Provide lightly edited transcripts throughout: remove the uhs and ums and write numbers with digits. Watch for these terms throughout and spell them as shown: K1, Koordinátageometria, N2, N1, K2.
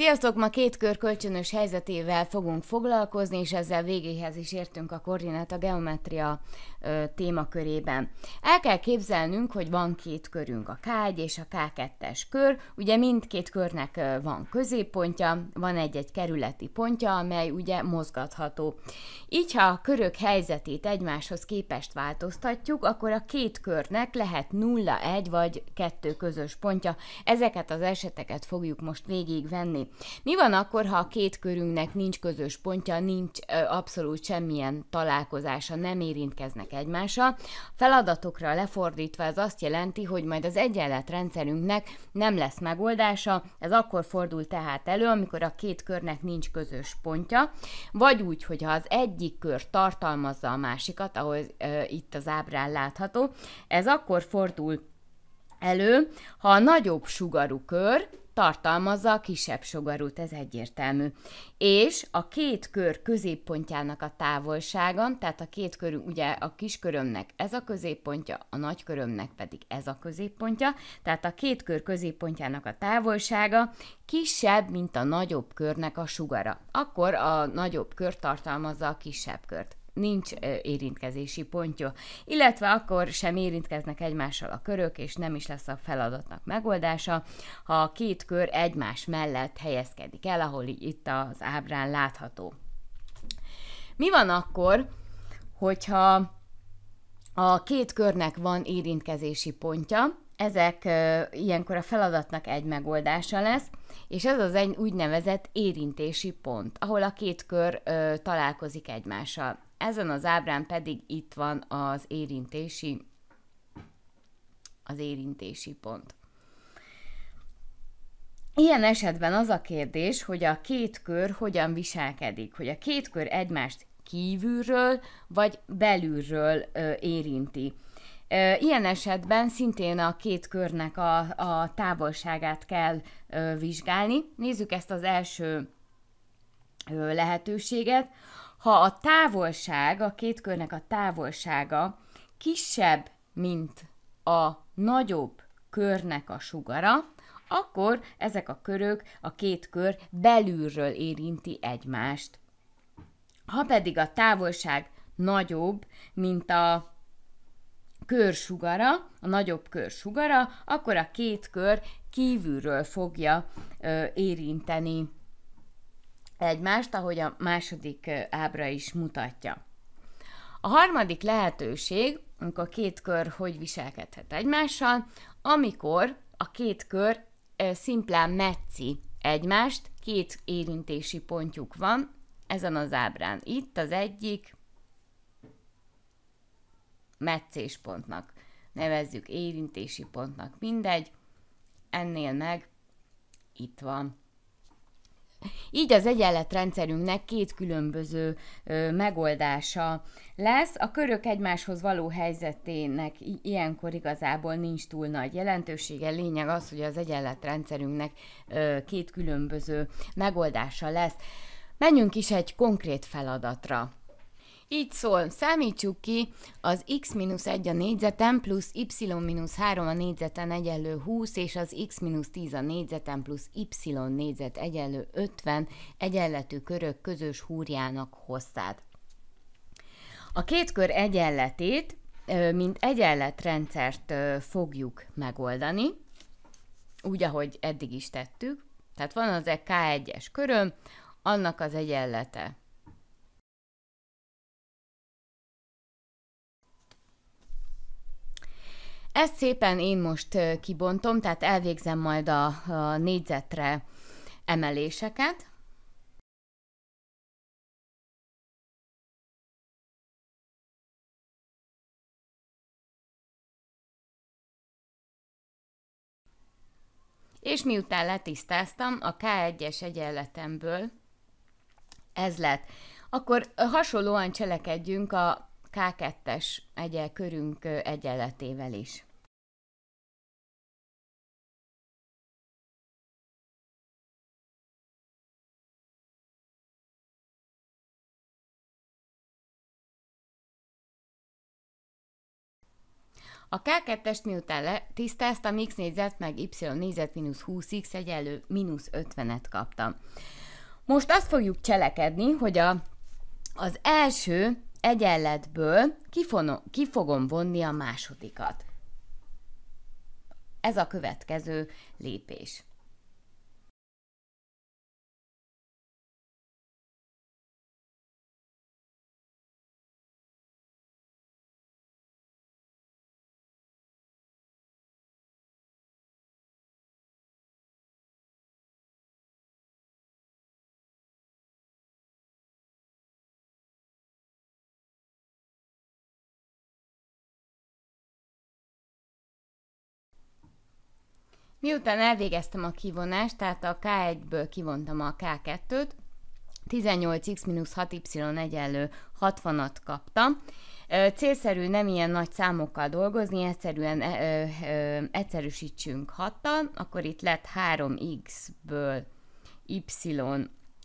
Sziasztok! Ma két kör kölcsönös helyzetével fogunk foglalkozni, és ezzel végéhez is értünk a koordináta geometria témakörében. El kell képzelnünk, hogy van két körünk, a K1 és a K2-es kör. Ugye mindkét körnek van középpontja, van egy-egy kerületi pontja, amely ugye mozgatható. Így, ha a körök helyzetét egymáshoz képest változtatjuk, akkor a két körnek lehet 0, 1 vagy 2 közös pontja. Ezeket az eseteket fogjuk most végigvenni. Mi van akkor, ha a két körünknek nincs közös pontja, nincs abszolút semmilyen találkozása, nem érintkeznek egymással? Feladatokra lefordítva ez azt jelenti, hogy majd az egyenletrendszerünknek nem lesz megoldása, ez akkor fordul tehát elő, amikor a két körnek nincs közös pontja, vagy úgy, hogy ha az egyik kör tartalmazza a másikat, ahogy itt az ábrán látható, ez akkor fordul elő, ha a nagyobb sugarú kör tartalmazza a kisebb sugarút, ez egyértelmű. És a két kör középpontjának a távolsága, tehát a két körünk, ugye a kiskörömnek ez a középpontja, a nagykörömnek pedig ez a középpontja, tehát a két kör középpontjának a távolsága kisebb, mint a nagyobb körnek a sugara. Akkor a nagyobb kör tartalmazza a kisebb kört. Nincs érintkezési pontja, illetve akkor sem érintkeznek egymással a körök, és nem is lesz a feladatnak megoldása, ha a két kör egymás mellett helyezkedik el, ahol itt az ábrán látható. Mi van akkor, hogyha a két körnek van érintkezési pontja? Ezek ilyenkor a feladatnak egy megoldása lesz, és ez az egy úgynevezett érintési pont, ahol a két kör találkozik egymással. Ezen az ábrán pedig itt van az érintési pont. Ilyen esetben az a kérdés, hogy a két kör hogyan viselkedik, hogy a két kör egymást kívülről vagy belülről érinti. Ilyen esetben szintén a két körnek a távolságát kell vizsgálni. Nézzük ezt az első lehetőséget. Ha a távolság, a két körnek a távolsága kisebb, mint a nagyobb körnek a sugara, akkor ezek a körök, a két kör belülről érinti egymást. Ha pedig a távolság nagyobb, mint a körsugara, a nagyobb körsugara, akkor a két kör kívülről fogja érinteni egymást, ahogy a második ábra is mutatja. A harmadik lehetőség, amikor a két kör hogy viselkedhet egymással, amikor a két kör szimplán metszi egymást, két érintési pontjuk van ezen az ábrán. Itt az egyik metszéspontnak nevezzük, érintési pontnak, mindegy, ennél meg itt van. Így az egyenletrendszerünknek két különböző megoldása lesz. A körök egymáshoz való helyzetének ilyenkor igazából nincs túl nagy jelentősége. Lényeg az, hogy az egyenletrendszerünknek két különböző megoldása lesz. Menjünk is egy konkrét feladatra. Így szól, számítsuk ki az x-1 a négyzeten plusz y-3 a négyzeten egyenlő 20, és az x-10 a négyzeten plusz y négyzet egyenlő 50 egyenletű körök közös húrjának hosszát. A két kör egyenletét, mint egyenletrendszert fogjuk megoldani, úgy, ahogy eddig is tettük. Tehát van az egy K1-es köröm, annak az egyenlete. Ezt szépen én most kibontom, tehát elvégzem majd a négyzetre emeléseket. És miután letisztáztam a K1-es egyenletemből, ez lett. Akkor hasonlóan cselekedjünk a K2-es körünk egyenletével is. A K2-est miután letisztáztam, x négyzet meg y négyzet mínusz 20x egyenlő mínusz 50-et kaptam. Most azt fogjuk cselekedni, hogy az első egyenletből ki fogom vonni a másodikat. Ez a következő lépés. Miután elvégeztem a kivonást, tehát a K1-ből kivontam a K2-t, 18x-6y egyenlő 60-at kaptam. Célszerű nem ilyen nagy számokkal dolgozni, egyszerűen egyszerűsítsünk 6-tal, akkor itt lett 3x-ből y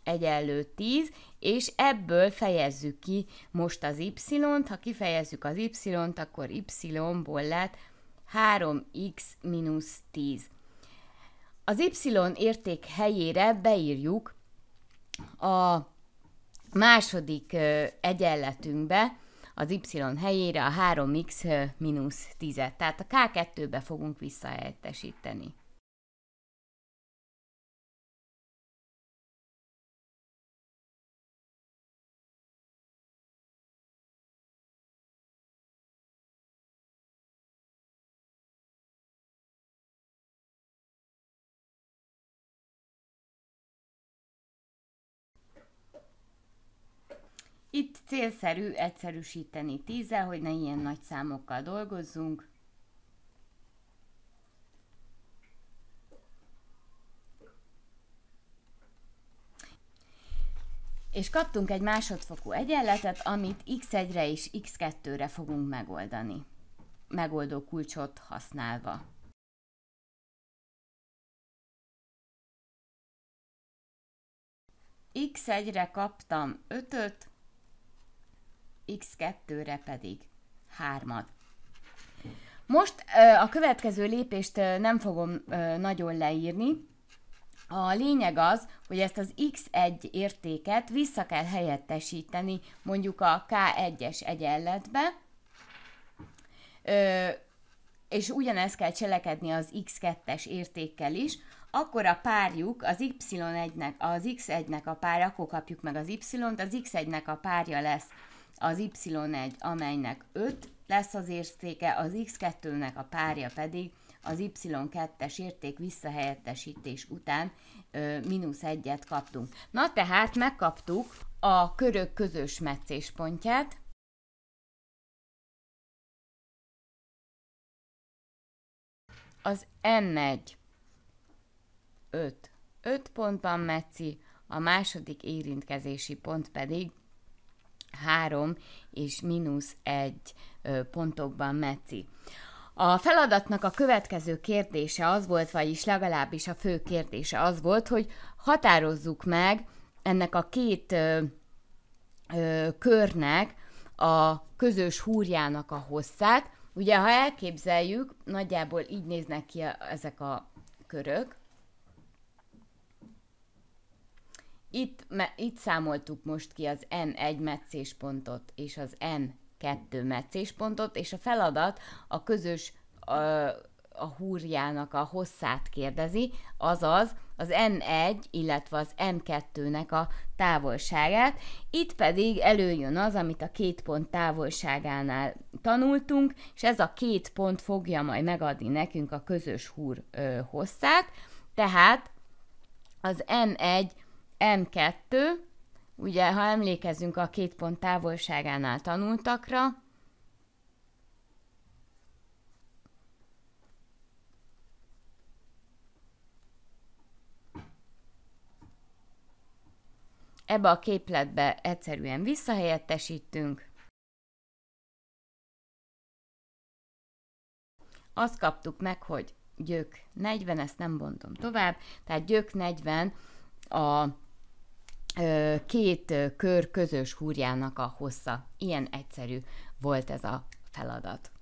egyenlő 10, és ebből fejezzük ki most az y-t. Ha kifejezzük az y-t, akkor y-ból lett 3x-10. Az y érték helyére beírjuk a második egyenletünkbe, az y helyére a 3x-10-et. Tehát a K2-be fogunk visszahelyettesíteni. Itt célszerű egyszerűsíteni 10-el, hogy ne ilyen nagy számokkal dolgozzunk. És kaptunk egy másodfokú egyenletet, amit x1-re és x2-re fogunk megoldani, megoldó kulcsot használva. x1-re kaptam 5-öt, x2-re pedig 3-at. Most a következő lépést nem fogom nagyon leírni. A lényeg az, hogy ezt az x1 értéket vissza kell helyettesíteni mondjuk a K1-es egyenletbe, és ugyanezt kell cselekedni az x2-es értékkel is, akkor a párjuk az y1-nek, az x1-nek a párja, akkor kapjuk meg az y-t, az x1-nek a párja lesz az y1, amelynek 5 lesz az értéke, az x2-nek a párja pedig az y2-es érték visszahelyettesítés után mínusz 1-et kaptunk. Na tehát megkaptuk a körök közös metszéspontját. Az N1 5 pontban metszi, a második érintkezési pont pedig 3 és mínusz 1 pontokban metszi. A feladatnak a következő kérdése az volt, vagyis legalábbis a fő kérdése az volt, hogy határozzuk meg ennek a két körnek a közös húrjának a hosszát. Ugye, ha elképzeljük, nagyjából így néznek ki ezek a körök. Itt számoltuk most ki az N1 metszéspontot és az N2 metszéspontot, és a feladat a közös húrjának a hosszát kérdezi, azaz az N1, illetve az N2-nek a távolságát. Itt pedig előjön az, amit a két pont távolságánál tanultunk, és ez a két pont fogja majd megadni nekünk a közös húr hosszát, tehát az N1 M2, ugye, ha emlékezzünk a két pont távolságánál tanultakra, ebbe a képletbe egyszerűen visszahelyettesítünk. Azt kaptuk meg, hogy gyök 40, ezt nem bontom tovább, tehát gyök 40 a két kör közös húrjának a hossza. Ilyen egyszerű volt ez a feladat.